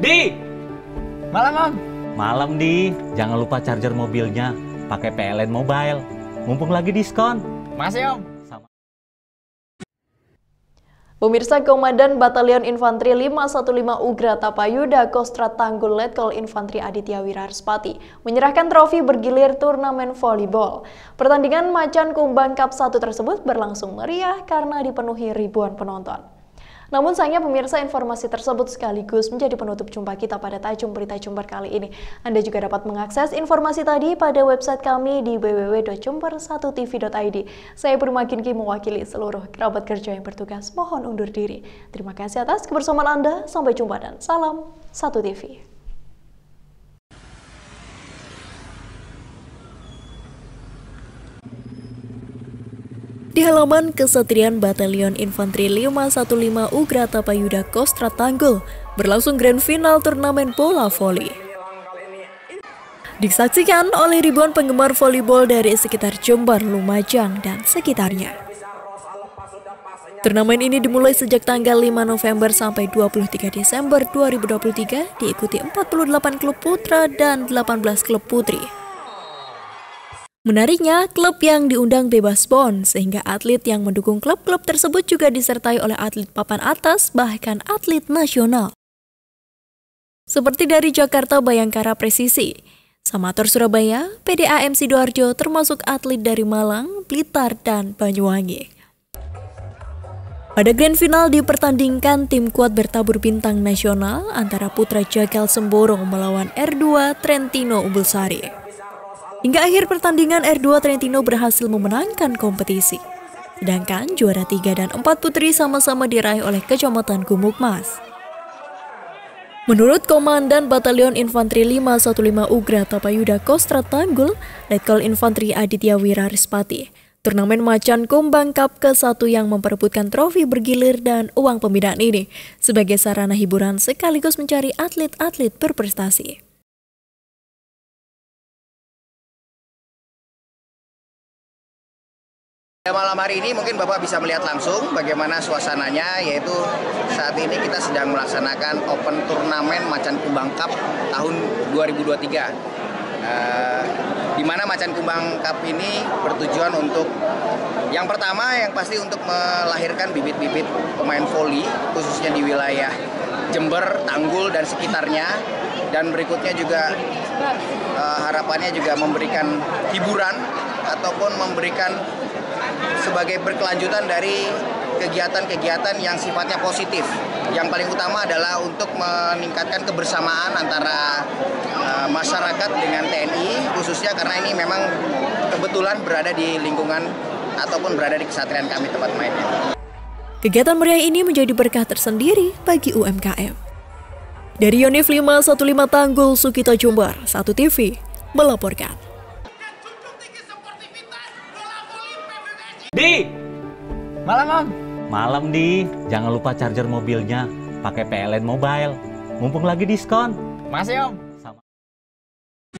Di, malam Om. Malam Di, jangan lupa charger mobilnya pakai PLN Mobile. Mumpung lagi diskon. Masih Om. Pemirsa, Komandan Batalyon Infanteri 515 Ugratapa Yudha Kostrad Tanggul Letkol Infanteri Aditya Wiraris Patih menyerahkan trofi bergilir turnamen volleyball. Pertandingan Macan Kumbang Cup 1 tersebut berlangsung meriah karena dipenuhi ribuan penonton. Namun sayangnya pemirsa, informasi tersebut sekaligus menjadi penutup jumpa kita pada Tajum Berita Jember kali ini. Anda juga dapat mengakses informasi tadi pada website kami di www.jumper1tv.id. Saya Macan Ki mewakili seluruh kerabat kerja yang bertugas mohon undur diri. Terima kasih atas kebersamaan Anda. Sampai jumpa dan salam 1TV. Di halaman kesetrian Batalyon Infanteri 515 Ugratapa Yudha Kostrad Tanggul berlangsung grand final turnamen bola voli. Disaksikan oleh ribuan penggemar volleyball dari sekitar Jember, Lumajang, dan sekitarnya. Turnamen ini dimulai sejak tanggal 5 November sampai 23 Desember 2023 diikuti 48 klub putra dan 18 klub putri. Menariknya, klub yang diundang bebas bon, sehingga atlet yang mendukung klub-klub tersebut juga disertai oleh atlet papan atas, bahkan atlet nasional. Seperti dari Jakarta Bayangkara Presisi, Samator Surabaya, PDA Sidoarjo, termasuk atlet dari Malang, Blitar, dan Banyuwangi. Pada grand final dipertandingkan tim kuat bertabur bintang nasional antara Putra Jagal Semborong melawan R2 Trentino Ubul Sari. Hingga akhir pertandingan, R2 Trentino berhasil memenangkan kompetisi. Sedangkan juara 3 dan 4 putri sama-sama diraih oleh Kecamatan Gumukmas. Menurut Komandan Batalyon Infanteri 515 Ugratapa Yudha Kostrad Tanggul, Letkol Infanteri Aditya Wiraris Patih, turnamen Macan Kumbang Cup ke-1 yang memperebutkan trofi bergilir dan uang pembinaan ini sebagai sarana hiburan sekaligus mencari atlet-atlet berprestasi. Malam hari ini mungkin Bapak bisa melihat langsung bagaimana suasananya, yaitu saat ini kita sedang melaksanakan Open Turnamen Macan Kumbang Cup tahun 2023. Di mana Macan Kumbang Cup ini bertujuan untuk yang pertama yang pasti untuk melahirkan bibit-bibit pemain voli khususnya di wilayah Jember, Tanggul, dan sekitarnya. Dan berikutnya juga harapannya juga memberikan hiburan ataupun memberikan sebagai berkelanjutan dari kegiatan-kegiatan yang sifatnya positif. Yang paling utama adalah untuk meningkatkan kebersamaan antara masyarakat dengan TNI, khususnya karena ini memang kebetulan berada di lingkungan ataupun berada di kesatrian kami tempat mainnya. Kegiatan meriah ini menjadi berkah tersendiri bagi UMKM. Dari Yonif 515 Tanggul, Sukito Jember 1TV melaporkan. Di, malam Om. Malam Di, jangan lupa charger mobilnya pakai PLN Mobile. Mumpung lagi diskon. Masih Om.